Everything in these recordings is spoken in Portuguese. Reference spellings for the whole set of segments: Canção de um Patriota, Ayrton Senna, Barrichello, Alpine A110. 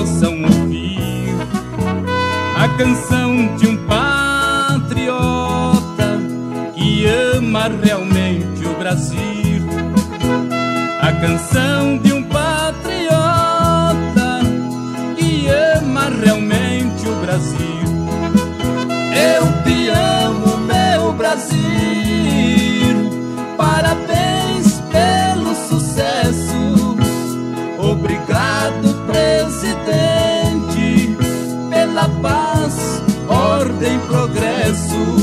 possam ouvir a canção de um patriota que ama realmente o Brasil. A canção de um patriota que ama realmente o Brasil. Eu te amo, meu Brasil. Parabéns pelo sucesso. Obrigado, presidente, pela paz, ordem e progresso.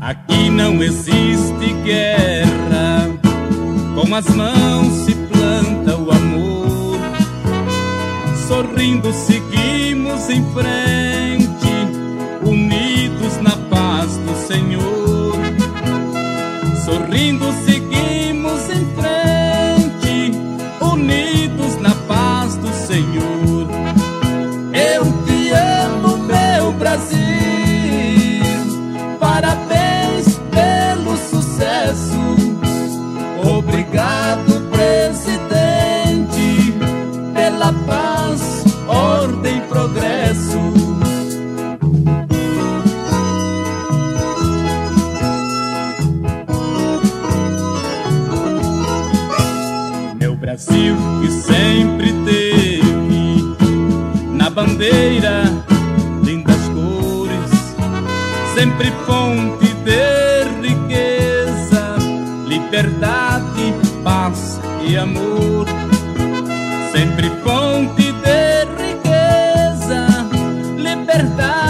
Aqui não existe guerra, com as mãos se planta o amor. Sorrindo seguimos em frente, unidos na paz do Senhor. Sorrindo seguimos em frente, unidos na paz do Senhor. Eu te amo, meu Brasil. Parabéns pelo sucesso. Obrigado, presidente, pela paz, ordem e progresso. Meu Brasil que sempre teve na bandeira lindas cores, sempre fonte de riqueza, liberdade, paz e amor, sempre fonte de riqueza, liberdade.